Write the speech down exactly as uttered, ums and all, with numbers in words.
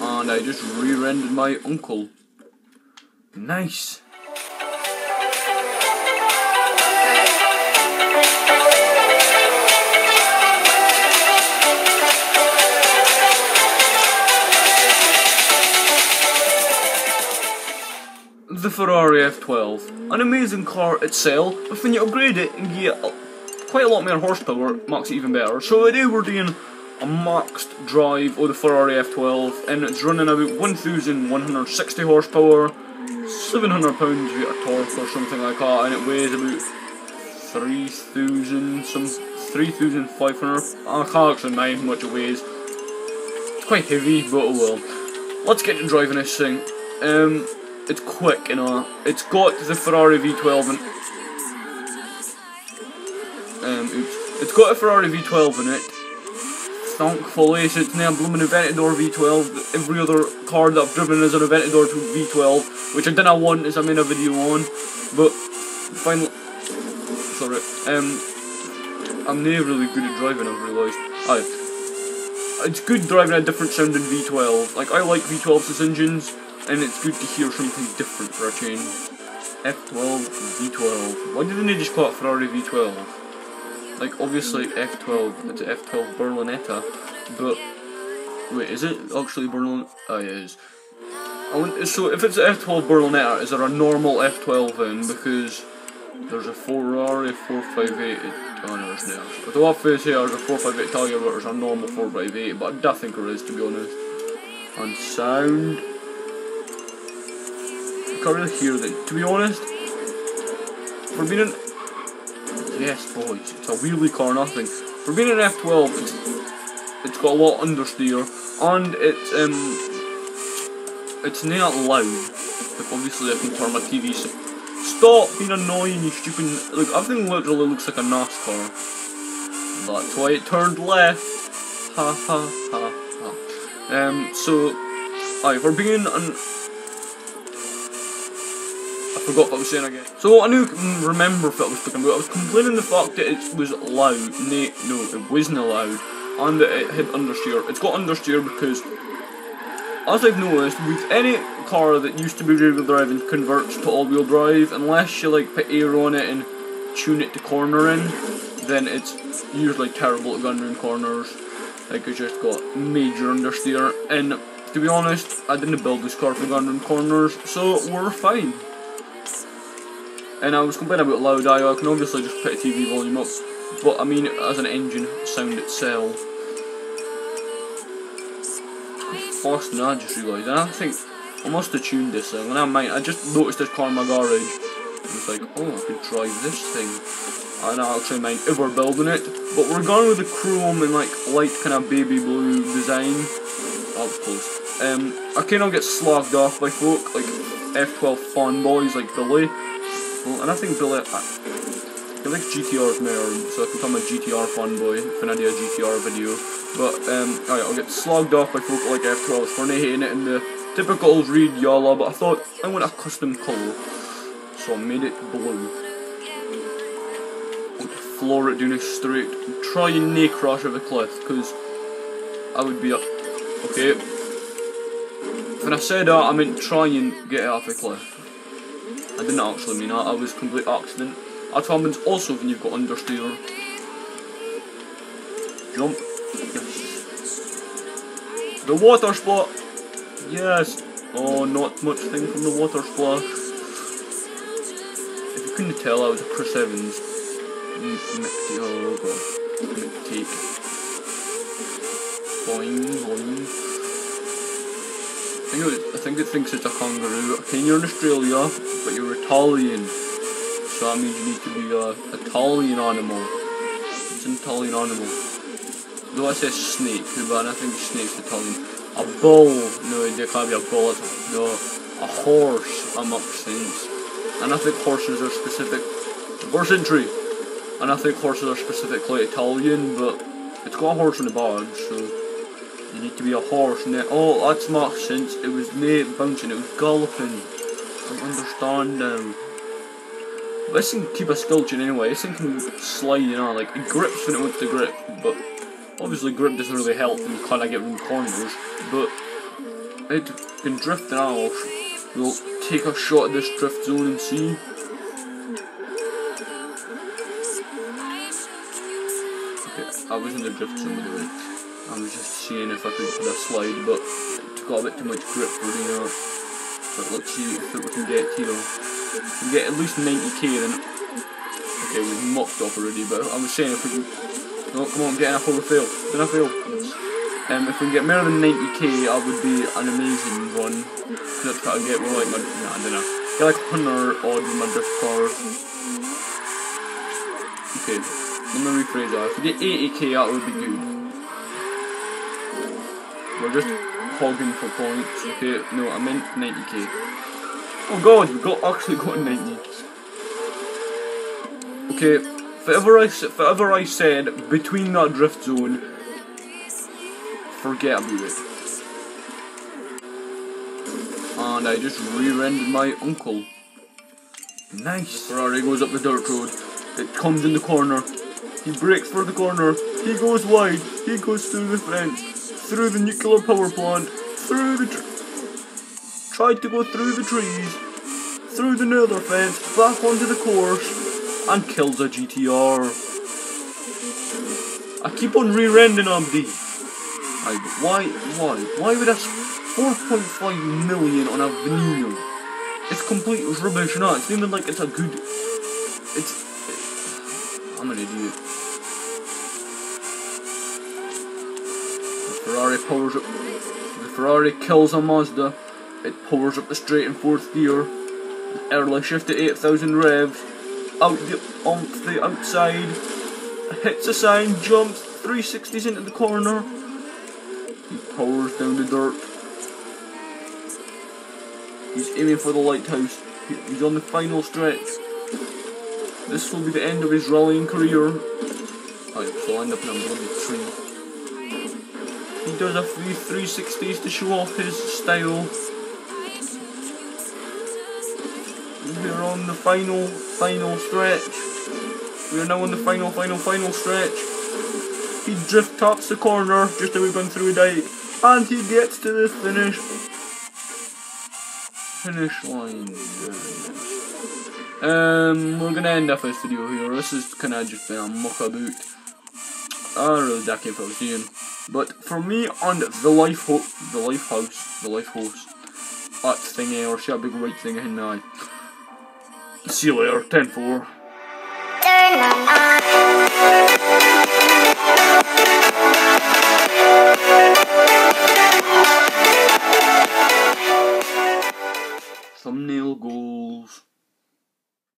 and I just rear-ended my uncle. Nice. The Ferrari F twelve, an amazing car itself, but when you upgrade it and get quite a lot more horsepower, it makes it even better. So today we're doing a maxed drive of the Ferrari F twelve, and it's running about one thousand one hundred sixty horsepower, seven hundred pounds feet of torque or something like that, and it weighs about three thousand, some three thousand five hundred, I can't actually mind how much it weighs. It's quite heavy, but oh well. Let's get to driving this thing. Um, It's quick, you know. It's got the Ferrari V twelve in it. Um, oops. It's got a Ferrari V twelve in it. Thankfully, so it's now a blooming Aventador V twelve. Every other car that I've driven is an Aventador V twelve, which I didn't want as I made a video on. But, finally. Sorry. Um, I'm not really good at driving, I've realised. Aye. It's good driving a different sounding V twelve. Like, I like V twelve's engines. And it's good to hear something different for a change. F twelve, V twelve. Why didn't they just call it Ferrari V twelve? Like, obviously F twelve, it's F twelve Berlinetta, but wait, is it actually Berlin? Oh, it is. I want, so if it's an F twelve Berlinetta, is there a normal F twelve then? Because there's a Ferrari four five eight. Oh no, it's not. I don't have to say there's a four five eight Italia, but there's a normal four five eight, but I don't think there is, to be honest. And sound. I can't really hear that, to be honest. For being an... Yes, boys, it's a wheelie car, nothing. For being an F twelve, it's, it's got a lot of understeer, and it's, um... it's not loud. Like, obviously I can turn my T V... So stop being annoying, you stupid... Look, everything literally looks like a NASCAR. That's why it turned left. Ha, ha, ha, ha. Um, so... Aye, for being an... I forgot what I was saying again. So I do remember what I was talking about. I was complaining the fact that it was loud. Nay, no, it wasn't loud, and that it had understeer. It's got understeer because, as I've noticed, with any car that used to be rear-wheel drive and converts to all-wheel drive, unless you like put air on it and tune it to cornering, then it's usually terrible at gun round corners. Like, it's just got major understeer. And to be honest, I didn't build this car for gun round corners, so we're fine. And I was complaining about loud I O, I can obviously just put a T V volume up, but I mean as an engine sound itself. First, and I just realised, and I think I must have tuned this thing, and I might, I just noticed this car in my garage, and was like, oh, I could drive this thing, and I actually mind if we're building it, but we're going with the chrome and like light kind of baby blue design. That was close. Um, I cannot get slagged off by folk, like F twelve fanboys like Billy. Well, and I think Billy, I like G T Rs more, so I can call my G T R fanboy when I do a G T R video. But, um, alright, I'll get slogged off by folk like F twelves for not hating it in the typical old reed yalla, but I thought I want a custom colour, so I made it blue. I'll floor it down it straight, try and nae crash of a cliff, because I would be up. Okay. When I said that, I meant try and get it off a cliff. I didn't actually mean that, I was complete accident. That happens also when you've got understeer. Jump. Yes. The water splash! Yes! Oh, not much thing from the water splash. If you couldn't tell, I was a Chris Evans. Oh god. Mistake. Boing, boing. I think, it, I think it thinks it's a kangaroo. Okay, you're in Australia, but you're Italian, so that means you need to be an Italian animal. It's an Italian animal. Though I say snake, but I think snake's Italian. A bull, no, it can't be a bull, it's, no, a horse, I'm up since. And I think horses are specific, horse entry, and I think horses are specifically Italian, but it's got a horse in the barge, so. You need to be a horse, and oh, that's my sense. It was me bouncing, it was galloping. I don't understand now. But this thing keep a sculpting anyway. This thing can slide, you know, like it grips when it wants to grip, but obviously grip doesn't really help when you kind of get round corners. But it can drift now. We'll take a shot at this drift zone and see. Okay, I was in the drift zone, by the way. I was just seeing if I could put a slide, but it took a bit too much grip for doing that. But let's see if we can get here. If we get at least ninety K then. Okay, we've mocked up already, but I was saying if we can. No, come on, I'm getting a full fail. Did I fail? Um, if we can get more than ninety K, I would be an amazing one. Cause that's gotta get more like my, nah, I don't know. Get like one hundred odd with my drift car. Okay, let me rephrase that. If we get eighty K, that would be good. We're just hogging for points. Okay, no, I meant ninety K. Oh god, we got actually got ninety. Okay, whatever I whatever I said between that drift zone. Forget about it. And I just rear-ended my uncle. Nice. The Ferrari goes up the dirt road. It comes in the corner. He breaks for the corner. He goes wide. He goes through the fence, through the nuclear power plant, through the tr tried to go through the trees, through the nether fence, back onto the course, and kills a G T R. I keep on rear-ending Abdi. I, why, why, why would I four point five million on a Veneno? It's complete rubbish, no, it's not even like it's a good, it's, it, I'm an idiot. The Ferrari powers up, the Ferrari kills a Mazda, it powers up the straight in fourth gear, early shift to eight thousand revs, out the, onto the outside, hits a sign, jumps, three sixties into the corner. He powers down the dirt. He's aiming for the lighthouse. He, he's on the final stretch. This will be the end of his rallying career. Oh, he'll end up in a bloody tree. He does a few three sixties to show off his style. We're on the final, final stretch. We are now on the final, final, final stretch. He drift taps the corner just a wee bit through a dike, and he gets to the finish finish line. Um, we're gonna end up this video here. This is kind of just been a muckabout. I don't really that came from seeing, but for me and the life ho the life house, the life host, that thingy or see a big white thing in my eye. See you later. ten four. Thumbnail goals.